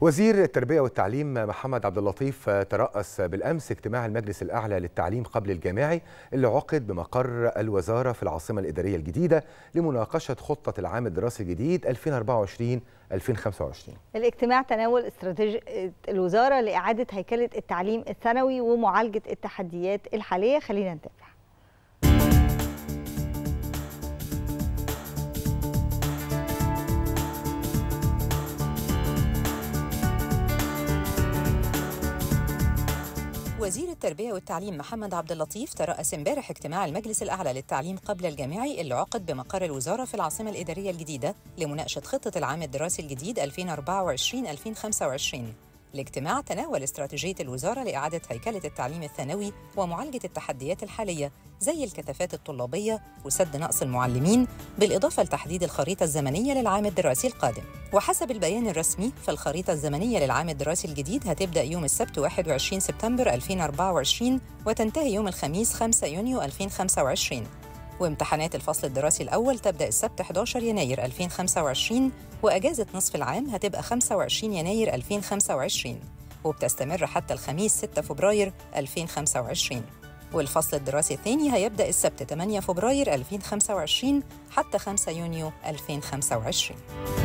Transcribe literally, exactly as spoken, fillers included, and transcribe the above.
وزير التربية والتعليم محمد عبد اللطيف ترأس بالأمس اجتماع المجلس الأعلى للتعليم قبل الجامعي اللي عقد بمقر الوزارة في العاصمة الإدارية الجديدة لمناقشة خطة العام الدراسي الجديد ألفين وأربعة وعشرين ألفين وخمسة وعشرين. الاجتماع تناول استراتيجية الوزارة لإعادة هيكلة التعليم الثانوي ومعالجة التحديات الحالية. خلينا نتابع. وزير التربية والتعليم محمد عبد اللطيف ترأس امبارح اجتماع المجلس الأعلى للتعليم قبل الجامعي اللي عقد بمقر الوزارة في العاصمة الإدارية الجديدة لمناقشة خطة العام الدراسي الجديد ألفين وأربعة وعشرين ألفين وخمسة وعشرين. الاجتماع تناول استراتيجية الوزارة لإعادة هيكلة التعليم الثانوي ومعالجة التحديات الحالية زي الكثافات الطلابية وسد نقص المعلمين، بالإضافة لتحديد الخريطة الزمنية للعام الدراسي القادم. وحسب البيان الرسمي فالخريطة الزمنية للعام الدراسي الجديد هتبدأ يوم السبت واحد وعشرين سبتمبر ألفين وأربعة وعشرين وتنتهي يوم الخميس خمسة يونيو ألفين وخمسة وعشرين، وامتحانات الفصل الدراسي الأول تبدأ السبت أحد عشر يناير ألفين وخمسة وعشرين، وأجازة نصف العام هتبقى خمسة وعشرين يناير ألفين وخمسة وعشرين وبتستمر حتى الخميس ستة فبراير ألفين وخمسة وعشرين. والفصل الدراسي الثاني هيبدأ السبت ثمانية فبراير ألفين وخمسة وعشرين حتى خمسة يونيو ألفين وخمسة وعشرين.